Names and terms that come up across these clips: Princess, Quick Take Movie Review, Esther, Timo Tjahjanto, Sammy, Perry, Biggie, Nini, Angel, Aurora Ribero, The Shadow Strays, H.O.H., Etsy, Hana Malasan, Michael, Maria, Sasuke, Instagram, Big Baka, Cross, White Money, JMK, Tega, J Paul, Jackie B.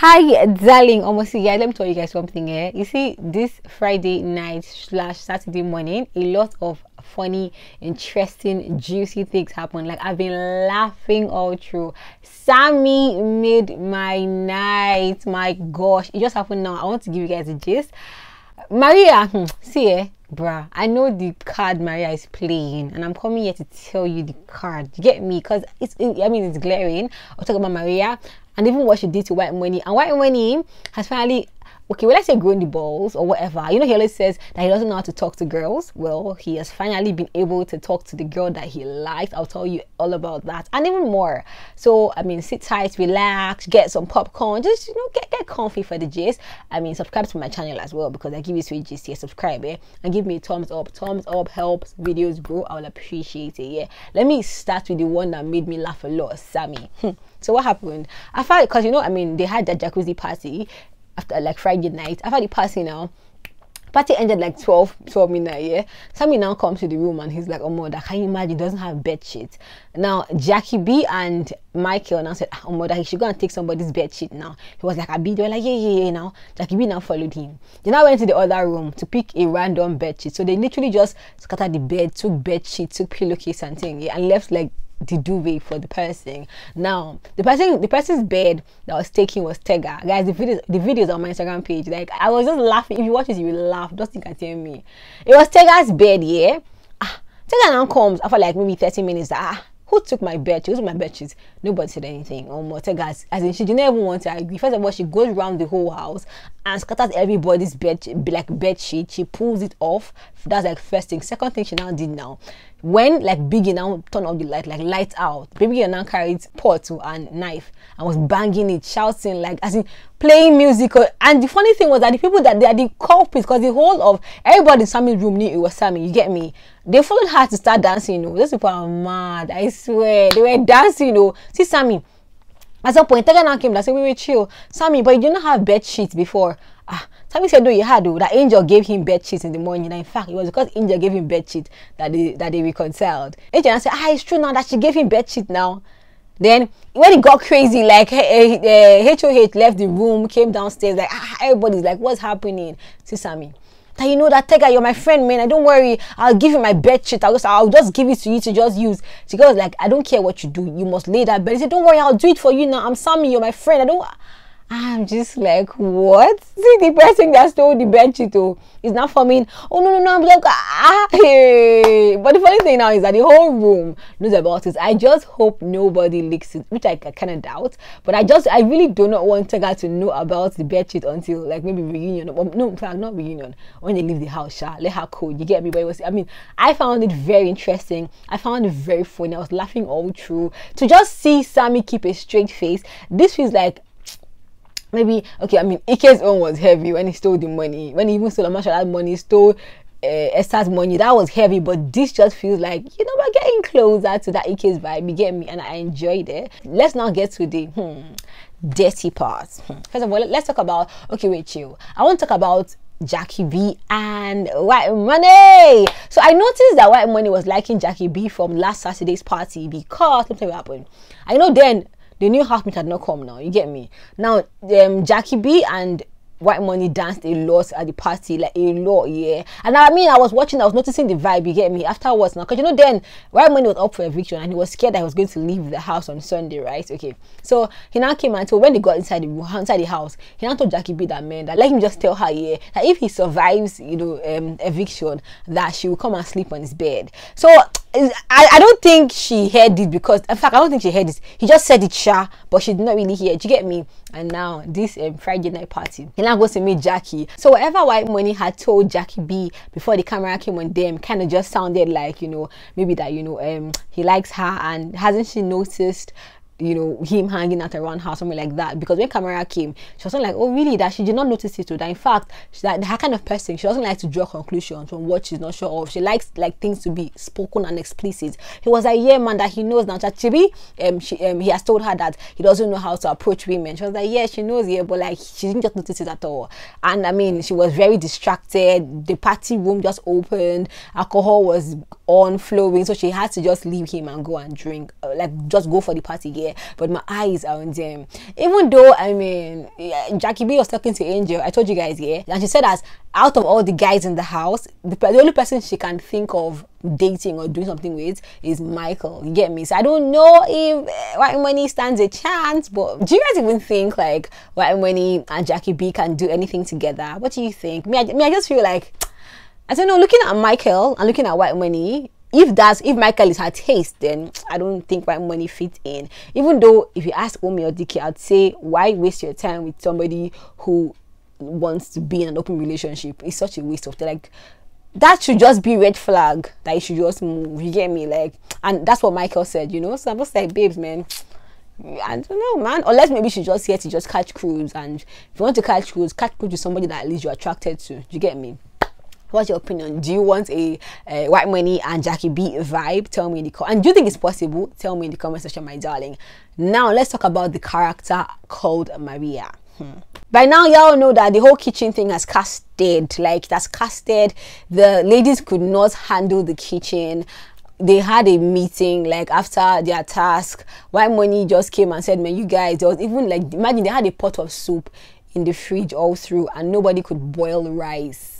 Hi darling, almost yeah. Let me tell you guys something here. You see, this Friday night / Saturday morning, a lot of funny, interesting, juicy things happen. Like, I've been laughing all through. Sammy made my night. My gosh, it just happened now. I want to give you guys a gist. Maria, see here, bruh, I know the card Maria is playing, and I'm coming here to tell you the card. You get me? Because it's glaring. I'll talk about Maria and even what she did to White Money. And White Money has finally, okay, well, let's say grown the balls or whatever. You know, he always says that he doesn't know how to talk to girls. Well, he has finally been able to talk to the girl that he likes. I'll tell you all about that and even more. So, I mean, sit tight, relax, get some popcorn. Just, you know, get comfy for the gist. I mean, subscribe to my channel as well, because I give you sweet gist here. Yeah, subscribe, yeah? And give me a thumbs up. Thumbs up helps videos grow. I will appreciate it, yeah? Let me start with the one that made me laugh a lot, Sammy. So what happened? I felt, because, you know, I mean, they had that jacuzzi party after like Friday night. After the party now, party ended like 12 midnight, yeah? Sammy now comes to the room and he's like, oh mother, can you imagine, doesn't have bed sheet. Now Jackie B and Michael now said, oh mother, he should go and take somebody's bed sheet now. He was like, I be there, like, yeah. Now Jackie B now followed him. They now went to the other room to pick a random bed sheet. So they literally just scattered the bed, took bed sheet, took pillowcase and thing, yeah, and left like the duvet for the person. Now the person's bed that was taken was Tega. Guys, the videos on my Instagram page, like, I was just laughing. If you watch this, you will laugh. Just think and tell me it was Tega's bed, yeah. Tega now comes after like maybe 30 minutes. Who took my bed? She was my bed sheets. Nobody said anything. Tega, as in, she didn't even want to agree. First of all, she goes around the whole house and scatters everybody's bed sheet. She pulls it off. That's like first thing. Second thing she now did now, when like Biggie now turned off the light, like lights out, Biggie now carried pot and knife and was banging it, shouting, like, as in playing music. And the funny thing was that the people that they are the culprits, because the whole of everybody in Sammy's room knew it was Sammy. You get me? They followed her to start dancing, you know. Those people are mad, I swear. They were dancing, you know. See Sammy. At some point, Tega now came and said, we will chill. Sammy, but you did not have bed sheets before. Sammy said, no, you had, that Angel gave him bed sheets in the morning. And in fact, it was because Angel gave him bed sheets that they reconciled. Angel now said, it's true now that she gave him bed sheet now. Then, when it got crazy, like, H.O.H. left the room, came downstairs, like, everybody's like, what's happening? See, Sammy, that you know that Tega, you're my friend, man. I don't worry. I'll give you my bed sheet. I'll just give it to you to just use. She goes like, I don't care what you do. You must lay that bed. He said, don't worry, I'll do it for you now. I'm Sammy. You're my friend. I'm just like, what? See, the person that stole the bed sheet is now forming. Oh no! I'm like, hey. But the funny thing now is that the whole room knows about it. I just hope nobody leaks it, which I kind of doubt. But I really do not want Tega to know about the bed sheet until like maybe reunion. No, in fact, not reunion. When they leave the house, let her code. You get me? But it was, I mean, I found it very interesting. I found it very funny. I was laughing all through. To just see Sammy keep a straight face, this feels like. Maybe, okay, I mean, Ike's own was heavy when he stole the money. When he even stole that money, he stole Esther's money. That was heavy, but this just feels like, you know, we're getting closer to that Ike's vibe. You get me? And I enjoyed it. Let's now get to the dirty part. First of all, let's talk about, okay, wait, chill. I want to talk about Jackie B and White Money. So I noticed that White Money was liking Jackie B from last Saturday's party because, let me tell you what happened. I know then, the new housemate had not come now, you get me? Now, Jackie B and White Money danced a lot at the party, like a lot, yeah. And I mean, I was noticing the vibe, you get me, afterwards now. Because you know then, White Money was up for eviction and he was scared that he was going to leave the house on Sunday, right? Okay. So, he now came and told, when they got inside the house, he now told Jackie B that, man, that let him just tell her, yeah, that if he survives, you know, eviction, that she will come and sleep on his bed. So, I don't think she heard it, because in fact I don't think she heard this. He just said it, sha, but she did not really hear it. Do you get me? And now this Friday night party, he now goes to meet Jackie. So whatever White Money had told Jackie B before the camera came on them kind of just sounded like, you know, maybe that, you know, he likes her and hasn't she noticed, you know, him hanging out around her, something like that. Because when camera came, she wasn't like, oh really, that she did not notice it too. That in fact, that her kind of person, she doesn't like to draw conclusions from what she's not sure of. She likes like things to be spoken and explicit. He was like, yeah man, that he knows now. Chachibi, he has told her that he doesn't know how to approach women. She was like, yeah, she knows, yeah, but like she didn't just notice it at all. And I mean, she was very distracted. The party room just opened, alcohol was on flowing, so she had to just leave him and go and drink, like just go for the party, yeah. there, but my eyes are on them. Even though, I mean, Jackie B was talking to Angel, I told you guys, yeah, and she said that out of all the guys in the house, the only person she can think of dating or doing something with is Michael. You get me? So I don't know if White Money stands a chance, but do you guys even think like White Money and Jackie B can do anything together? What do you think? I just feel like, I don't know, looking at Michael and looking at White Money, if Michael is her taste, then I don't think White Money fits in. Even though if you ask Omi or Dickie, I'd say why waste your time with somebody who wants to be in an open relationship? It's such a waste of time. Like, that should just be red flag, that you should just move. You get me? Like, and that's what Michael said, you know. So I'm just like, babes, man, I don't know, man. Unless maybe she's just here to just catch cruise, and if you want to catch cruise with somebody that at least you're attracted to. You get me? What's your opinion? Do you want a White Money and Jackie B vibe? Tell me in the comments. And do you think it's possible? Tell me in the comment section, my darling. Now let's talk about the character called Maria. By now y'all know that the whole kitchen thing has casted, like, that's casted. The ladies could not handle the kitchen. They had a meeting like after their task. White Money just came and said, man, you guys, there was even like, imagine they had a pot of soup in the fridge all through and nobody could boil rice.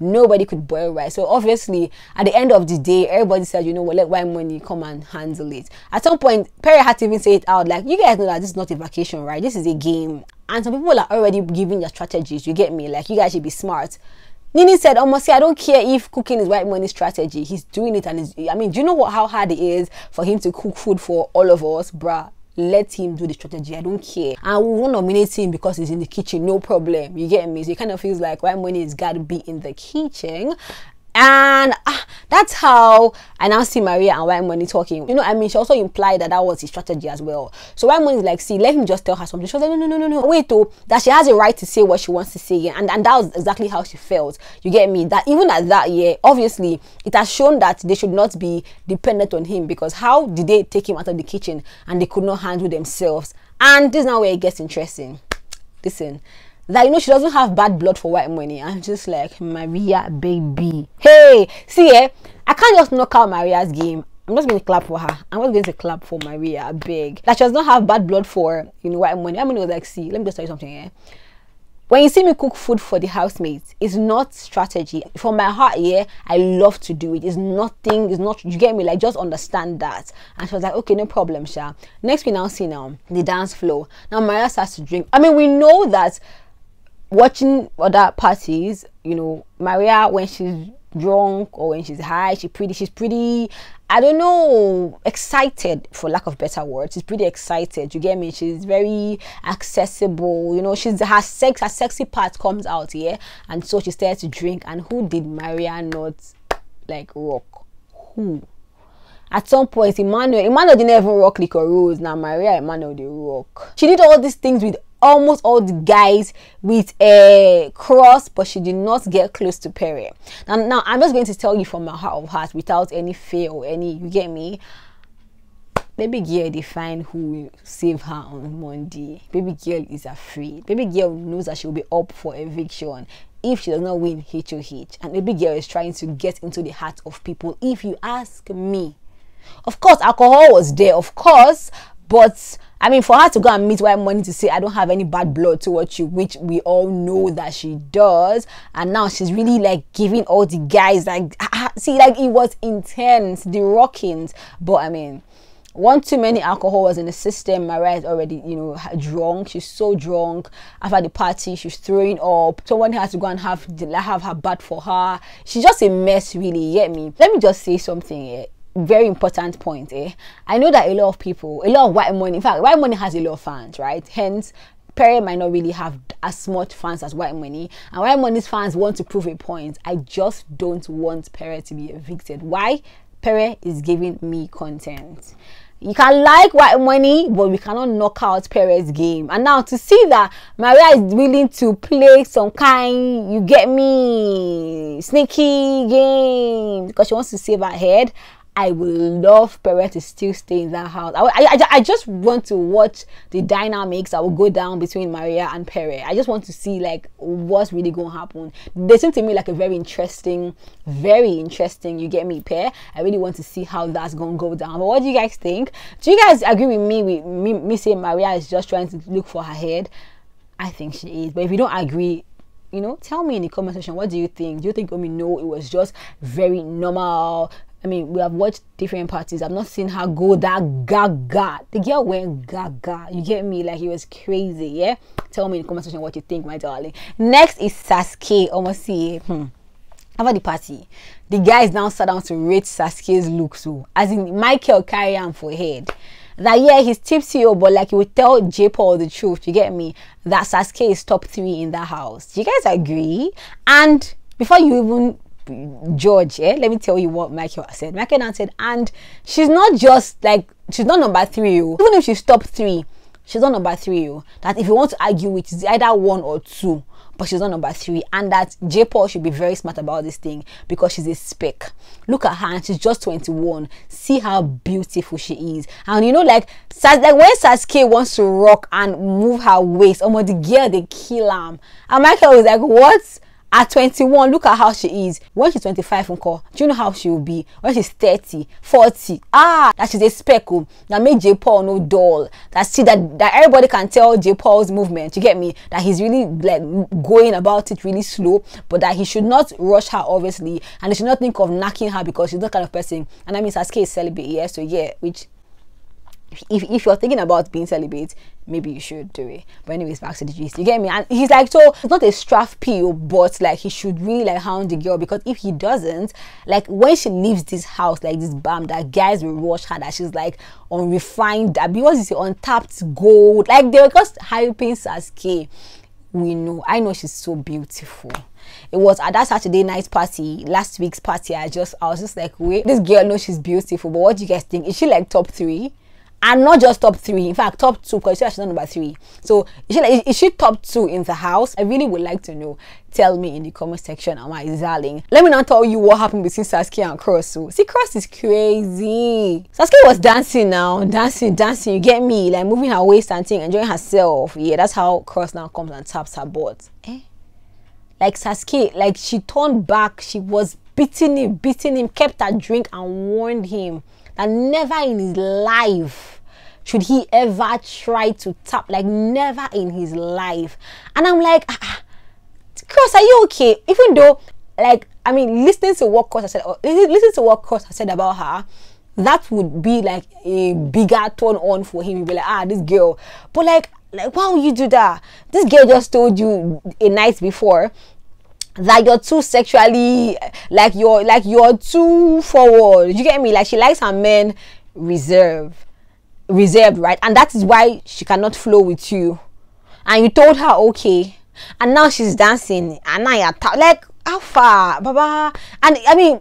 Nobody could boil rice. So obviously at the end of the day, everybody said, you know what, let White Money come and handle it. At some point, Perry had to even say it out, like, you guys know that this is not a vacation, right? This is a game, and some people are already giving their strategies. You get me? Like, you guys should be smart. Nini said, see, I don't care if cooking is White Money's strategy, he's doing it. And I mean, do you know how hard it is for him to cook food for all of us, bruh? Let him do the strategy. I don't care. And we won't nominate him because he's in the kitchen. No problem. You get me? So it kind of feels like White Money has got to be in the kitchen. And that's how I now see Maria and White Money talking. You know, I mean, she also implied that that was his strategy as well. So White Money is like, see, let him just tell her something. She was like, no, wait, though, that she has a right to say what she wants to say. And that was exactly how she felt. You get me? That even at that year, obviously, it has shown that they should not be dependent on him, because how did they take him out of the kitchen and they could not handle themselves? And this is now where it gets interesting. Listen. That, you know, she doesn't have bad blood for White Money. I'm just like, Maria, baby. Hey, see, I can't just knock out Maria's game. I'm just going to clap for her. I'm just going to clap for Maria, big. That she does not have bad blood for, you know, White Money. I mean, it was like, see, let me just tell you something, yeah. When you see me cook food for the housemates, it's not strategy. From my heart, yeah, I love to do it. It's nothing, it's not, you get me? Like, just understand that. And she was like, okay, no problem, Sha. Next, we now see now, the dance floor. Now, Maria starts to drink. I mean, we know that watching other parties, you know, Maria, when she's drunk or when she's high, she's pretty, I don't know, excited, for lack of better words. She's pretty excited, you get me? She's very accessible, you know. She's her sexy part comes out here, yeah? And so she started to drink, and who did Maria not like rock? Who? At some point, Emmanuel didn't even rock Liquor Rose. Now Maria, Emmanuel, they rock. She did all these things with almost all the guys, with a Cross, but she did not get close to Perry. Now I'm just going to tell you from my heart of hearts, without any fear or any, you get me? Baby girl define who will save her on Monday. Baby girl is afraid. Baby girl knows that she'll be up for eviction if she does not win H.O.H. And baby girl is trying to get into the heart of people, if you ask me. Of course, alcohol was there, of course, but I mean, for her to go and meet White Money to say, I don't have any bad blood towards you, which we all know that she does, and now she's really like giving all the guys, like, see, like, it was intense, the rockings. But I mean, one too many alcohol was in the system. Maria is already, you know, drunk. She's so drunk. After the party, she's throwing up. Someone has to go and have her bath for her. She's just a mess, really. You get me? Let me just say something here. Very important point, eh? I know that a lot of people, a lot of White Money, in fact, White Money has a lot of fans, right? Hence, Perry might not really have as much fans as White Money. And White Money's fans want to prove a point. I just don't want Perry to be evicted. Why? Perry is giving me content. You can like White Money, but we cannot knock out Perry's game. And now to see that Maria is willing to play some kind, you get me, sneaky game, because she wants to save her head. I would love Perry to still stay in that house. I just want to watch the dynamics that will go down between Maria and Perry. I just want to see like what's really going to happen. They seem to me like a very interesting, you get me, pair. I really want to see how that's going to go down. But what do you guys think? Do you guys agree with me saying Maria is just trying to look for her head? I think she is. But if you don't agree, you know, tell me in the comment section, what do you think? Do you think, no, it was just very normal? I mean, we have watched different parties. I've not seen her go that gaga. The girl went gaga. You get me? Like, it was crazy, yeah? Tell me in the comment section what you think, my darling. Next is Sasuke. After the party, the guys now sat down to rate Sasuke's look. So, as in, Michael carry him for head. That, yeah, he's tipsy, but like, he would tell J Paul the truth. You get me? That Sasuke is top 3 in that house. Do you guys agree? And before you even George, yeah, let me tell you what Michael said. Michael now said, and she's not just like, she's not number 3, even if she's top 3, she's not number 3. That if you want to argue with, it's either 1 or 2, but she's not number 3, and that J Paul should be very smart about this thing because she's a speck. Look at her, and she's just 21. See how beautiful she is, and you know, like when Sasuke wants to rock and move her waist, almost the girl they kill him, and Michael was like, what? At 21, look at how she is. When she's 25, uncle, do you know how she will be? When she's 30, 40, that she's a speckle. That made J Paul no doll. That see that everybody can tell J Paul's movement. You get me? That he's really like going about it really slow, but that he should not rush her, obviously, and he should not think of knocking her because she's that kind of person. And I mean, Sasuke is celibate, yeah. So yeah, which if you're thinking about being celibate, maybe you should do it. But anyways, back to the gist, you get me? And he's like, so it's not a straff pill, but like he should really like hound the girl, because if he doesn't, like when she leaves this house like this, bam, that guys will rush her, that she's like unrefined, because it's untapped gold, like they were just hyping Sasuke. We know, I know she's so beautiful. It was at that Saturday night party, last week's party, I was just like, wait, this girl knows she's beautiful, but what do you guys think? Is she like top 3? And not just top 3, in fact top 2, because she's not number 3. So is she top 2 in the house? I really would like to know. Tell me in the comment section, am I darling? Let me now tell you what happened between Sasuke and Cross. So see, Cross is crazy. Sasuke was dancing now, dancing. You get me? Like moving her waist and thing, enjoying herself. Yeah, that's how Cross now comes and taps her butt. Like Sasuke, like she turned back. She was beating him, kept her drink and warned him that never in his life should he ever try to tap, like never in his life. And I'm like, Cross, are you okay? Even though, like, I mean, listening to what Cross said about her, that would be like a bigger turn on for him. He'd be like, this girl. But like, why would you do that? This girl just told you a night before that you're too sexually, like you're too forward. You get me? Like she likes her men reserved, right? And that is why she cannot flow with you. And you told her okay, and now she's dancing, and now you're like, how far, baba? And I mean,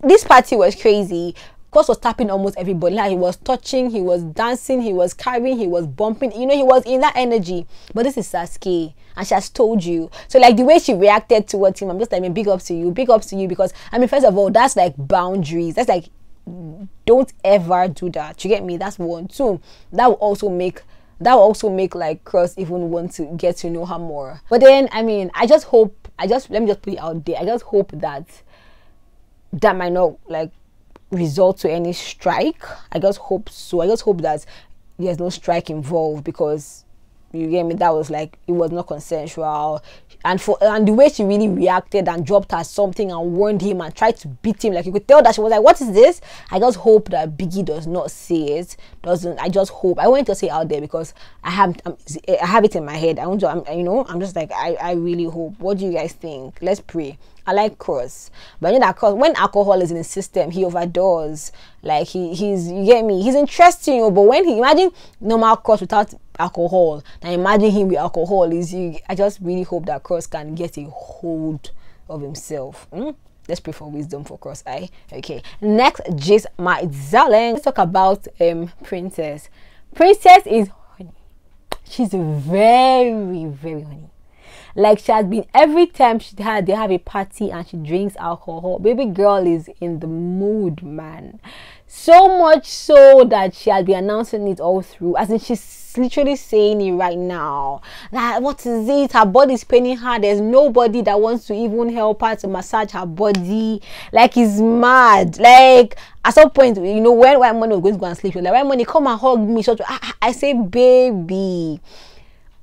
this party was crazy. Cross was tapping almost everybody. Like he was touching, he was dancing, he was carrying, he was bumping. You know, he was in that energy. But this is Sasuke, and she has told you. So like the way she reacted towards him, I'm just like, I mean, big ups to you, because I mean, first of all, that's like boundaries. That's like, don't ever do that. You get me? That's 1, 2. That will also make like Cross even want to get to know her more. But then I mean, let me just put it out there. I just hope that might not like result to any strike. I just hope that there's no strike involved, because you get me, that was like, it was not consensual. And the way she really reacted and dropped her something and warned him and tried to beat him, like you could tell that she was like, what is this? I just hope that Biggie does not see it. I just hope. I want to say it out there because I have it in my head. I'm just like, I really hope. What do you guys think? Let's pray. I like Cross, but I know that Cross, when alcohol is in his system, he overdoses. Like he's, you get me, he's interesting, but when he, imagine normal Cross without alcohol, now imagine him with alcohol. I just really hope that Cross can get a hold of himself. Let's pray for wisdom for Cross. Okay, next, Jace, my darling, let's talk about Princess. Princess is honey. She's very, very honey. Like she has been every time they have a party and she drinks alcohol. Baby girl is in the mood, man. So much so that she has been announcing it all through. As in, she's literally saying it right now. Like, what is it? Her body's paining her. There's nobody that wants to even help her to massage her body. Like, it's mad. Like, at some point, you know, when White Money was going to go and sleep, she was like, White Money, come and hug me. So I say, baby.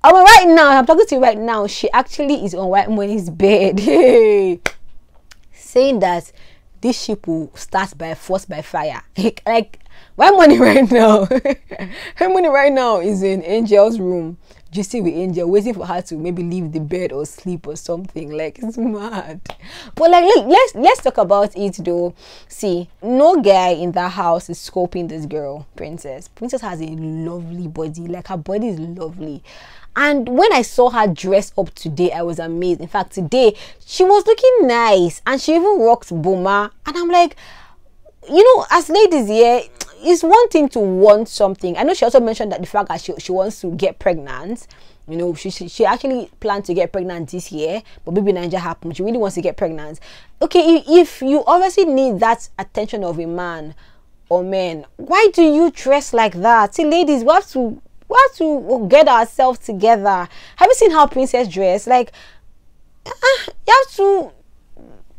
I mean, right now, I'm talking to you right now, she actually is on White Money's bed. Saying that this ship will start by force, by fire. Like, White Money right now. White Money right now is in Angel's room, gisting with Angel, waiting for her to maybe leave the bed or sleep or something. Like, it's mad. But like, let's talk about it though. See, no guy in that house is scoping this girl, Princess. Princess has a lovely body. Like, her body is lovely. And when I saw her dress up today, I was amazed. In fact, today, she was looking nice. And she even rocked Boma. And I'm like, you know, as ladies here, it's one thing to want something. I know she also mentioned that the fact that she wants to get pregnant. You know, she actually planned to get pregnant this year. But Baby Ninja happened. She really wants to get pregnant. Okay, if you obviously need that attention of a man or men, why do you dress like that? See, ladies, we have to get ourselves together. Have you seen how Princess dress? Like, you have to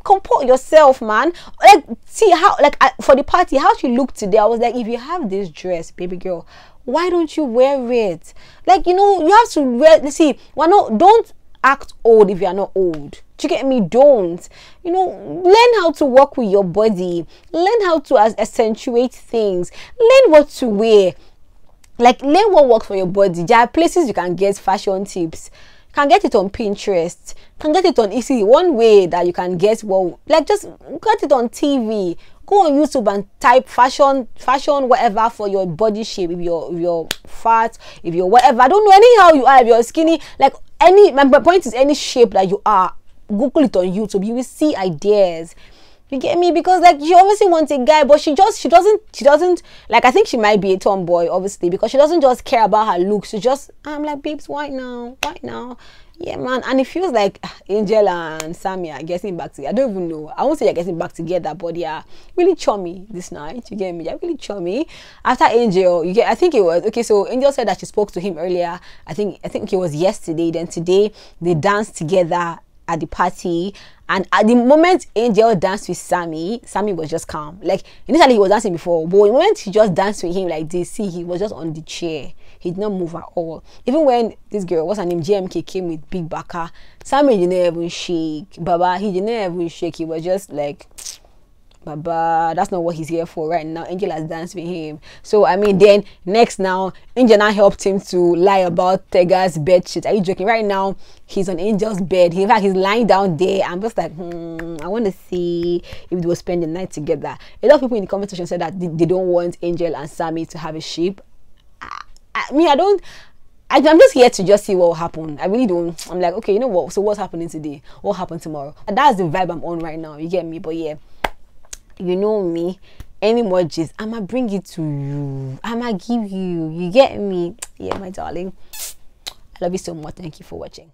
comport yourself, man. Like, see how, like, for the party, how she looked today, I was like, if you have this dress, baby girl, why don't you wear it? Like, you know, you have to wear. Let's see, well, no, don't act old if you are not old. Do you get me? Don't, you know, learn how to work with your body, learn how to accentuate things, learn what to wear. Like, learn what works for your body. There are places you can get fashion tips. You can get it on Pinterest. You can get it on Etsy. One way that you can get, well, like, just get it on TV. Go on YouTube and type fashion whatever for your body shape. If you're fat, if you're whatever, I don't know, anyhow you are, if you're skinny, like, any, my point is, any shape that you are, Google it on YouTube. You will see ideas. You get me? Because, like, she obviously wants a guy, but she doesn't, like, I think she might be a tomboy, obviously, because she doesn't just care about her looks. She just, I'm like, babes, why now? Yeah, man. And it feels like Angel and Sammy are getting back together. I don't even know. I won't say they're getting back together, but they are really chummy this night. You get me? They're really chummy. After Angel, you get, I think it was, okay, so Angel said that she spoke to him earlier. I think it was yesterday. Then today, they danced together at the party. And at the moment Angel danced with Sammy, Sammy was just calm. Like, initially he was dancing before, but the moment she just danced with him like this, see, he was just on the chair. He did not move at all. Even when this girl, what's her name, JMK, came with Big Baka, Sammy didn't even shake. Baba, he didn't even shake. He was just like, Baba, that's not what he's here for right now. Angel has danced with him. So, I mean, then next now, Angel now helped him to lie about Tega's bed shit. Are you joking? Right now, he's on Angel's bed. In fact, he's lying down there. I'm just like, I want to see if they will spend the night together. A lot of people in the comment section said that they don't want Angel and Sammy to have a ship. I'm just here to just see what will happen. I really don't. I'm like, okay, you know what? So what's happening today? What happened tomorrow? And that's the vibe I'm on right now. You get me? But yeah. You know me, any more gist, I'ma bring it to you. I'ma give you. You get me? Yeah, my darling. I love you so much. Thank you for watching.